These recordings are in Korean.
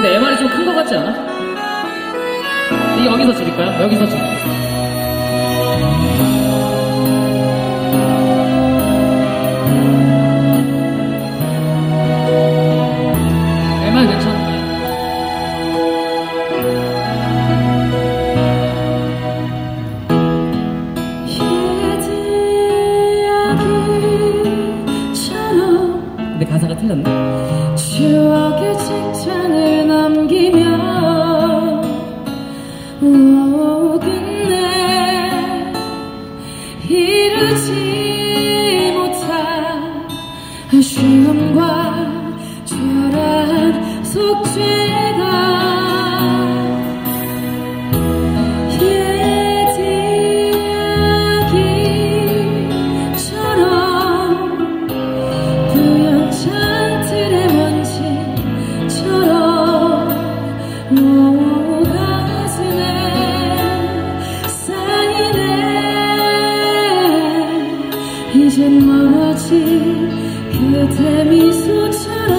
근데 MR이 좀 큰 것 같지 않아? 여기서 줄일까요? 여기서 줄일까요? 근데 가사가 틀렸네. 추억의 책장을 남기면 오겠네. 이루지 못한 아쉬움과 초라한 속죄가 옛 이야기처럼 우연찮들의 먼지처럼 오 가슴에 쌓이네. 이젠 멀어진 그대 미소처럼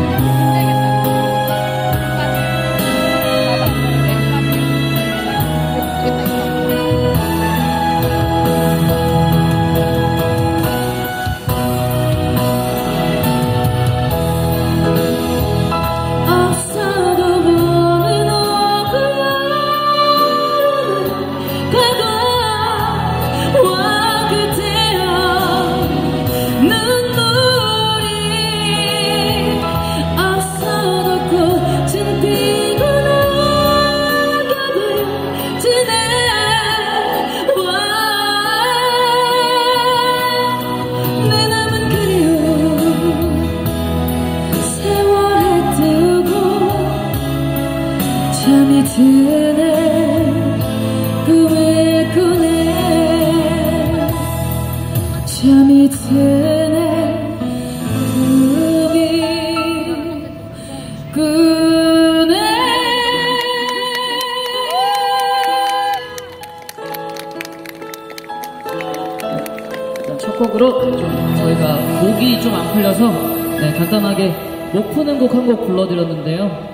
잠이 드네. 꿈을 꾸네. 잠이 드네. 꿈이 꾸네. 일단 첫 곡으로 좀 저희가 목이 좀 안 풀려서 간단하게 목 푸는 곡 한 곡 불러드렸는데요.